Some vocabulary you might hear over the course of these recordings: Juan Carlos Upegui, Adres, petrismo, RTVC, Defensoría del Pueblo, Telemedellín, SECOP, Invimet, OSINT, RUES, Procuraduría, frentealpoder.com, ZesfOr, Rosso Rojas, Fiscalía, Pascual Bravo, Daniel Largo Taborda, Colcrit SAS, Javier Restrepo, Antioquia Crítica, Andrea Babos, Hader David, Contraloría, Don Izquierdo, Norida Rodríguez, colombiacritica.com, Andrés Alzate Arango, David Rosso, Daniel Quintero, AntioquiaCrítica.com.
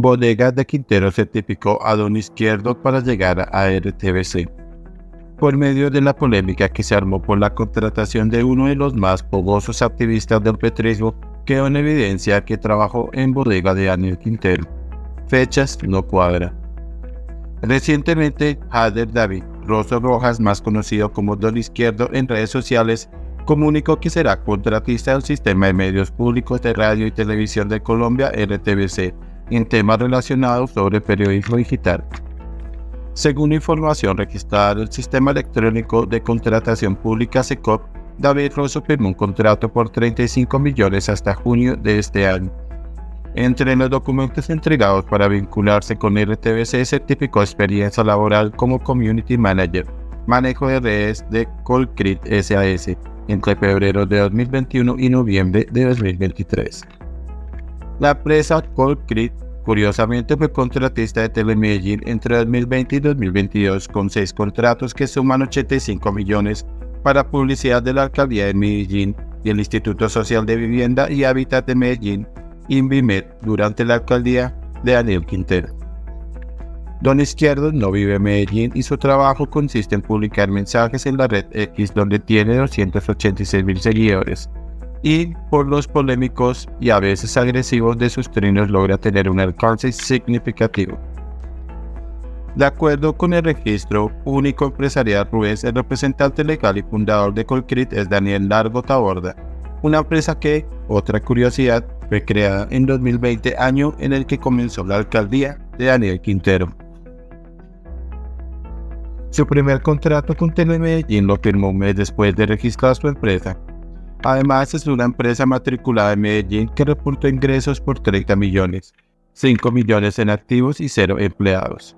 Bodegas de Quintero certificó a Don Izquierdo para llegar a RTVC. Por medio de la polémica que se armó por la contratación de uno de los más fogosos activistas del petrismo, quedó en evidencia que trabajó en bodega de Daniel Quintero. Fechas no cuadra. Recientemente, Hader David, Rosso Rojas, más conocido como Don Izquierdo en redes sociales, comunicó que será contratista del Sistema de Medios Públicos de Radio y Televisión de Colombia, RTVC, en temas relacionados sobre periodismo digital. Según información registrada en el Sistema Electrónico de Contratación Pública SECOP, David Rosso firmó un contrato por 35 millones hasta junio de este año. Entre los documentos entregados para vincularse con RTVC certificó experiencia laboral como Community Manager, manejo de redes de Colcrit SAS entre febrero de 2021 y noviembre de 2023. La empresa Colcrit, curiosamente, fue contratista de Telemedellín entre 2020 y 2022 con 6 contratos que suman 85 millones para publicidad de la Alcaldía de Medellín y el Instituto Social de Vivienda y Hábitat de Medellín, Invimet, durante la alcaldía de Daniel Quintero. Don Izquierdo no vive en Medellín y su trabajo consiste en publicar mensajes en la red X, donde tiene 286.000 seguidores, y por los polémicos y a veces agresivos de sus trinos logra tener un alcance significativo. De acuerdo con el Registro Único Empresarial RUES, el representante legal y fundador de Colcrit es Daniel Largo Taborda, una empresa que, otra curiosidad, fue creada en 2020, año en el que comenzó la alcaldía de Daniel Quintero. Su primer contrato con Telemedellín lo firmó un mes después de registrar su empresa. Además, es una empresa matriculada en Medellín que reportó ingresos por 30 millones, 5 millones en activos y 0 empleados.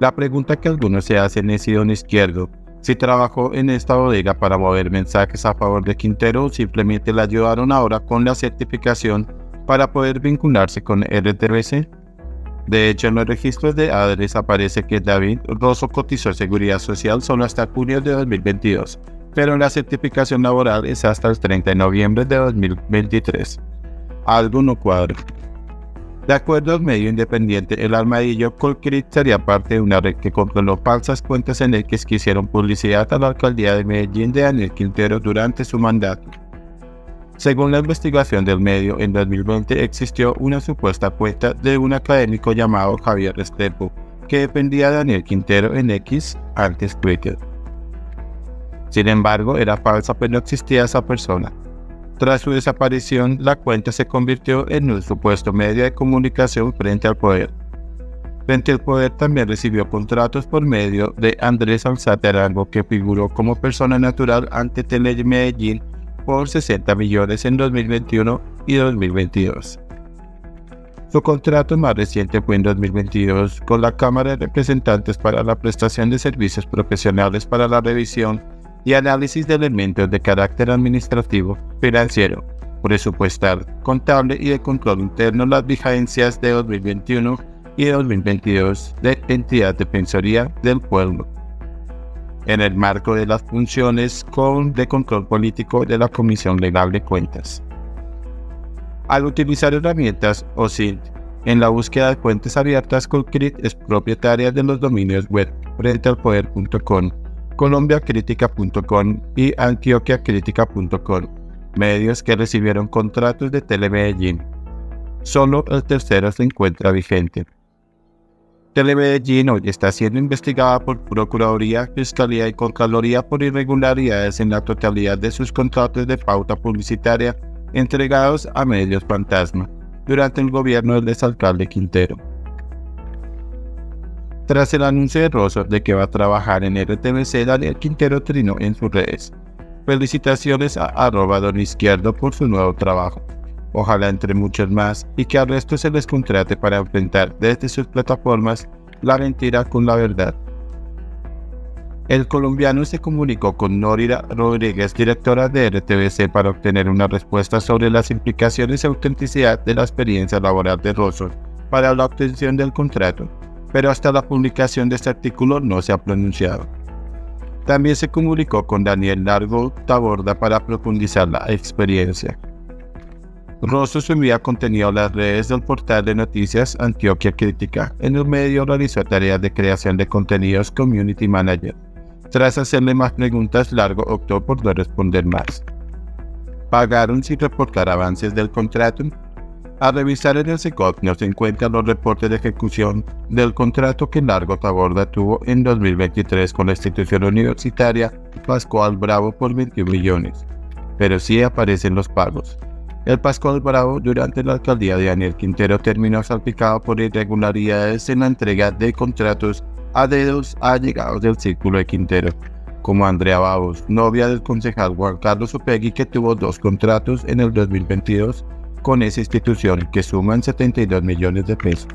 La pregunta que algunos se hacen es si Don Izquierdo, si trabajó en esta bodega para mover mensajes a favor de Quintero o simplemente la ayudaron ahora con la certificación para poder vincularse con RTVC. De hecho, en los registros de Adres aparece que David Rosso cotizó seguridad social solo hasta junio de 2022, pero la certificación laboral es hasta el 30 de noviembre de 2023. Algo no cuadra. De acuerdo al medio independiente El Armadillo, Colcrit sería parte de una red que controló falsas cuentas en X que hicieron publicidad a la alcaldía de Medellín de Daniel Quintero durante su mandato. Según la investigación del medio, en 2020 existió una supuesta cuenta de un académico llamado Javier Restrepo, que dependía de Daniel Quintero en X, antes Twitter. Sin embargo, era falsa, pero no existía esa persona. Tras su desaparición, la cuenta se convirtió en un supuesto medio de comunicación Frente al Poder. Frente al Poder también recibió contratos por medio de Andrés Alzate Arango, que figuró como persona natural ante Telemedellín por 60 millones en 2021 y 2022. Su contrato más reciente fue en 2022 con la Cámara de Representantes para la prestación de servicios profesionales para la revisión y análisis de elementos de carácter administrativo, financiero, presupuestal, contable y de control interno las vigencias de 2021 y 2022 de entidad Defensoría del Pueblo, en el marco de las funciones de control político de la Comisión Legal de Cuentas. Al utilizar herramientas OSINT en la búsqueda de fuentes abiertas, Colcrit es propietaria de los dominios web frentealpoder.com, colombiacritica.com y AntioquiaCrítica.com, medios que recibieron contratos de Telemedellín. Solo el tercero se encuentra vigente. Telemedellín hoy está siendo investigada por Procuraduría, Fiscalía y Contraloría por irregularidades en la totalidad de sus contratos de pauta publicitaria entregados a medios fantasma durante el gobierno del exalcalde Quintero. Tras el anuncio de Rosso de que va a trabajar en RTVC, Daniel Quintero trinó en sus redes: felicitaciones a @DonIzquierdo por su nuevo trabajo. Ojalá entre muchos más y que al resto se les contrate para enfrentar desde sus plataformas la mentira con la verdad. El colombiano se comunicó con Norida Rodríguez, directora de RTVC, para obtener una respuesta sobre las implicaciones y autenticidad de la experiencia laboral de Rosso para la obtención del contrato, pero hasta la publicación de este artículo no se ha pronunciado. También se comunicó con Daniel Largo Taborda para profundizar la experiencia. Rosso subía contenido a las redes del portal de noticias Antioquia Crítica. En el medio realizó tareas de creación de contenidos Community Manager. Tras hacerle más preguntas, Largo optó por no responder más. ¿Pagaron sin reportar avances del contrato? Al revisar en el SECOP nos encuentran los reportes de ejecución del contrato que Largo Taborda tuvo en 2023 con la institución universitaria Pascual Bravo por 21 millones, pero sí aparecen los pagos. El Pascual Bravo durante la alcaldía de Daniel Quintero terminó salpicado por irregularidades en la entrega de contratos a dedos allegados del círculo de Quintero, como Andrea Babos, novia del concejal Juan Carlos Upegui, que tuvo dos contratos en el 2022 con esa institución que suman 72 millones de pesos.